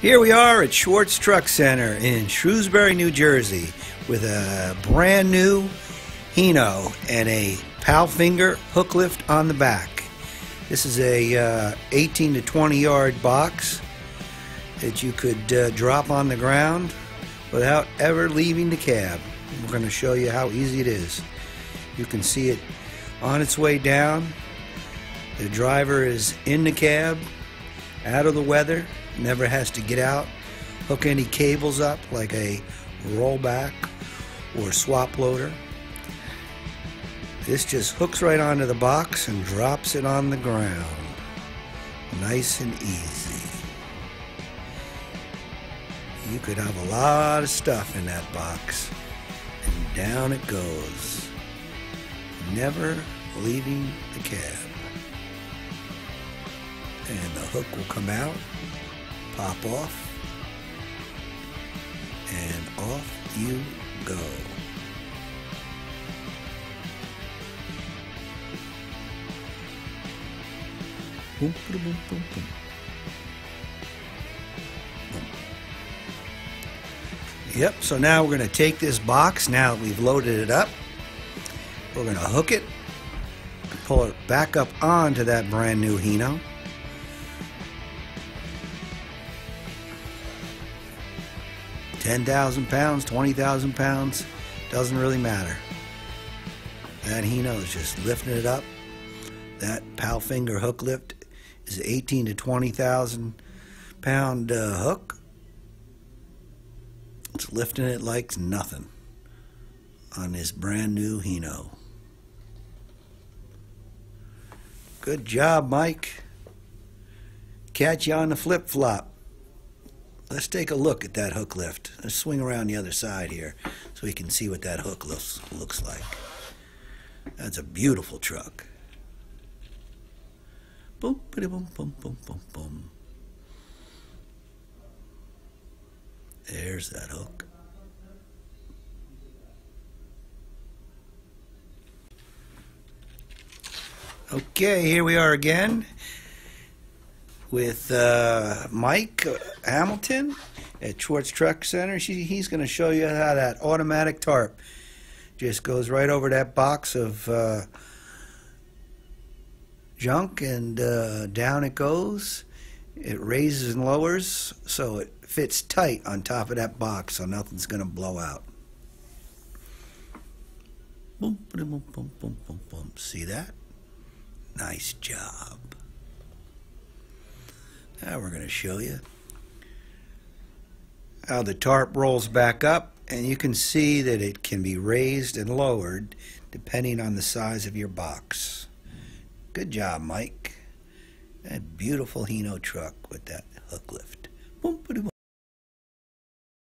Here we are at Schwartz Truck Center in Shrewsbury, New Jersey, with a brand new Hino and a Palfinger hook lift on the back. This is a 18 to 20 yard box that you could drop on the ground without ever leaving the cab. We're going to show you how easy it is. You can see it on its way down. The driver is in the cab, out of the weather, never has to get out, hook any cables up like a rollback or swap loader. This just hooks right onto the box and drops it on the ground. Nice and easy. You could have a lot of stuff in that box. And down it goes, never leaving the cab. And the hook will come out, pop off, and off you go. Boom, boom, boom, boom, boom. Yep, so now we're going to take this box, now that we've loaded it up, we're going to hook it, pull it back up onto that brand new Hino. £10,000, £20,000, doesn't really matter. That Hino is just lifting it up. That Palfinger hook lift is an 18 to 20,000 pound hook. It's lifting it like nothing on this brand new Hino. Good job, Mike. Catch you on the flip-flop. Let's take a look at that hook lift. Let's swing around the other side here so we can see what that hook lift looks like. That's a beautiful truck. Boom, ba-da-boom, boom, boom, boom, boom. There's that hook. Okay, here we are again with Mike Hamilton at Schwartz Truck Center. He's going to show you how that automatic tarp just goes right over that box of junk, and down it goes. It raises and lowers so it fits tight on top of that box so nothing's going to blow out. Boom, boom, boom, boom, boom, boom. See that? Nice job. Now we're going to show you how the tarp rolls back up, and you can see that it can be raised and lowered depending on the size of your box. Good job, Mike. That beautiful Hino truck with that hook lift. Boom, boom, boom.